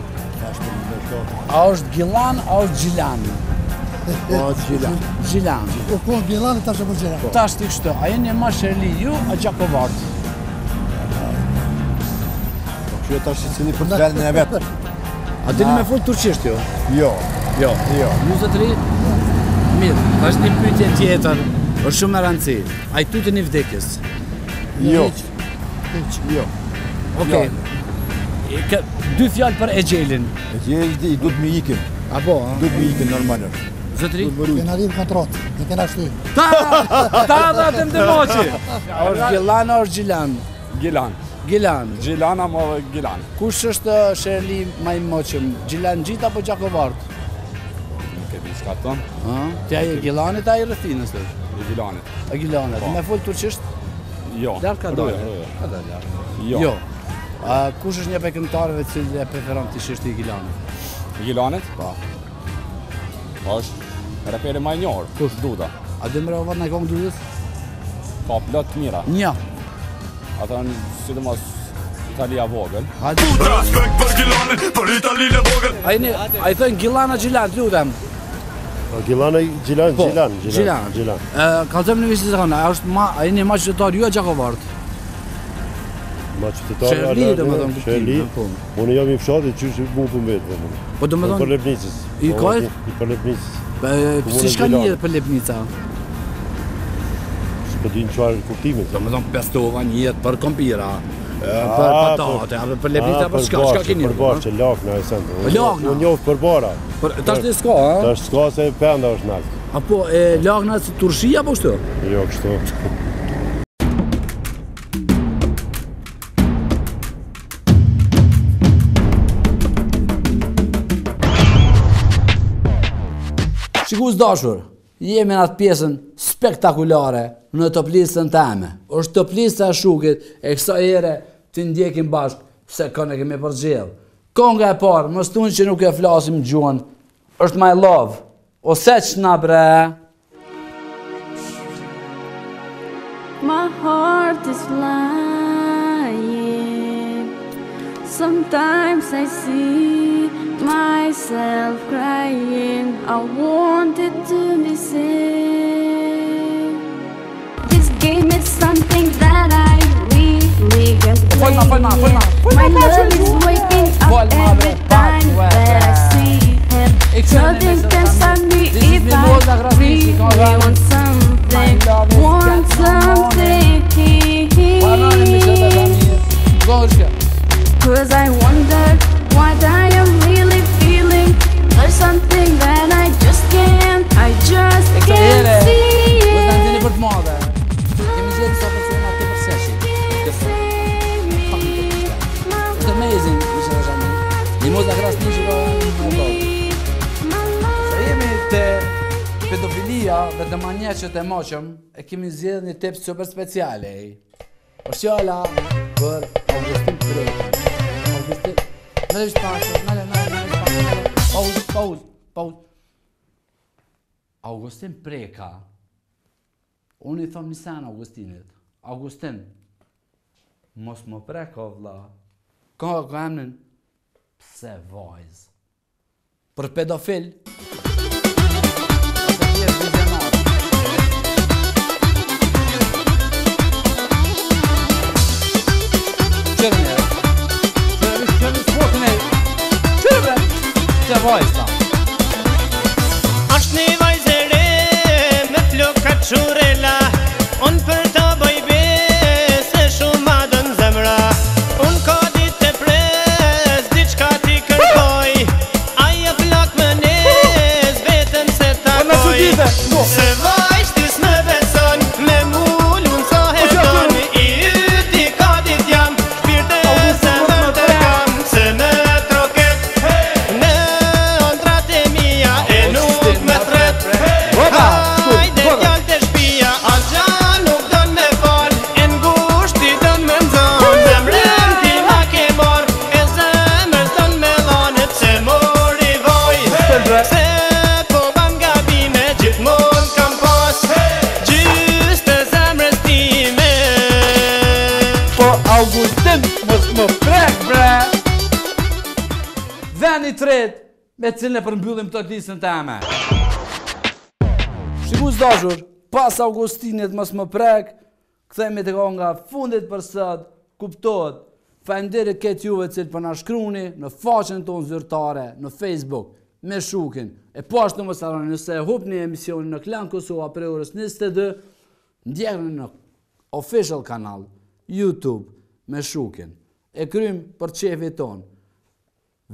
A është Gjilan, a është Gjilan? Po, Gjilan. Gjilan. Po ku Gjilan tash apo Gjilan? Tash ti kështu. A jeni më Sherli ju, a Gjakovart? Po kjo tash i cili për fjalën e vet. A dini me fol turqisht jo? Jo, jo, jo. njëzet e tre? Mirë, tash një pyetje tjetër, është shumë e rëndësishme. A i tuteni vdekjes? Jo. Jo. Okej. Dy fjalë për e xhelin. E xheli i duhet me ikin. Apo, ha? Duhet me ikin normal. Zotri? Kena rrinë katrat, e kena shtu. Ta, ta dhe atë më dëmoqi. A është Gjilan, a është Gjilan? Gjilan. Gjilan. Gjilan ama Gjilan. Kush është Sherli ma i moqëm? Gjilan Gjita apo Gjakovart? Nuk e di s'ka të tonë. Ti aje Gjilanit, aje Rëthinës të është? E Gjilanit. E Gjilanit. Me folë turqisht? Jo. Ljarë ka dojë? Ka dojë ljarë. Jo. Kush është një pekëmtarëve cilë e preferant të ishështë i Gjilanit? Gjilanit? Pa. Ashtë repere ma i njohër. Kush? Duda. A dhe mërë ovar në kongë Dudës? Pa plët mira. Nja. Ata në sidomos Italia vogël. Respekt për Gjilanin, për Italinë vogël. A i thënë Gjilana Gjilan, lutem. Gjilana Gjilan, Gjilan. Gjilan. Ka thëmë në vishë të kanë, a jeni ma qytetar ju e Gjakovart? Ma qytetar e Gjakovart. Shërli, do me thëmë këtë tim. Shërli, unë jam i fshatë e qyshë mu për mbetë. Po do me thëmë? Për Lepnicës. I kajt? I për Lepnicës. Si shka një për Lepnica? Për di në qarë kuptimit. Do me thonë pestova njët për kompira, për patate, për lepnita, për shka, shka kënjë. Për barë që lakna e sëndë. Lakna? Unë njofë për bara. Tash të s'ka, ha? Tash s'ka se penda është nakë. Apo, e lakna e turshia, po kështu? Jo, kështu. Shikus dashur, jemi në atë pjesën spektakulare në top listën të eme. Është top lista e Shukit, e kësa ere të ndjekim bashkë, se kënë e kemi përgjellë. Konga e parë, më stunë që nuk e flasim gjuhën, është My Love, ose që na bre. My heart is flying, sometimes I see myself crying, I wanted to be saved. Gave me something that I really can play. My love is waking up every time that I see him. Nothing can stop me if I really want something. Want something. Cause I wonder what I am really feeling. There's something that I just can't, I just can't see it. Mos da kras një që ka në ndohë. Se jemi të pedofilia dhe të manjeqët e moqëm, e kemi zjedhë një tips super speciale. Për shjolla për Augustin Krejtë. Augustin... Në dhe vishë pashtë, në dhe në dhe në dhe në dhe... Paul, Paul, Paul... Augustin Preka... Unë i thomë një sen Augustinit. Augustin... Mos më preko, vla. Ka ka emnin... Pse vajz? Për pedofil? Qërë njerë? Qërë njerë? Qërë njerë? Qërë njerë? Pse vajz ta? Ashtë një vajzere me floka qurela. Unë për ta bojbe se shumë adën zemra. Unë ka vend i tretë me cilën e përmbyllim këtë listën time. Shikues dashur, pas Augustinit mos më prek, kthehemi tek nga fundit për sot, kuptohet. Faleminderit këtë juve që po na shkruani në faqen tonë zyrtare në Facebook me Shukin. E poshtë mos harroni se e hupni emisionin në Klan Kosova për orës njëzet e dy, ndjehni në official kanal YouTube me Shukin. E krym për çefin ton.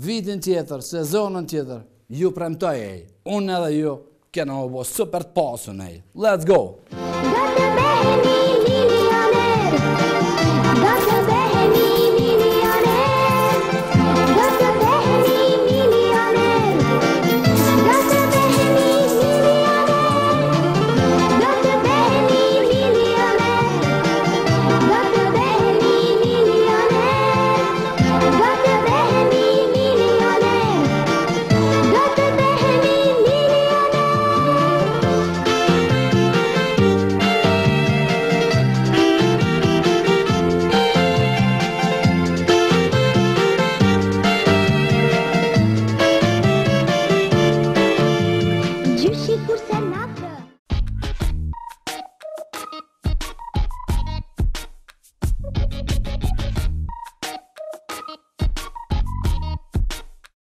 Vitin tjetër, sezonën tjetër, ju premtoj e. Unë edhe ju kena më bo super të pasun e. Let's go!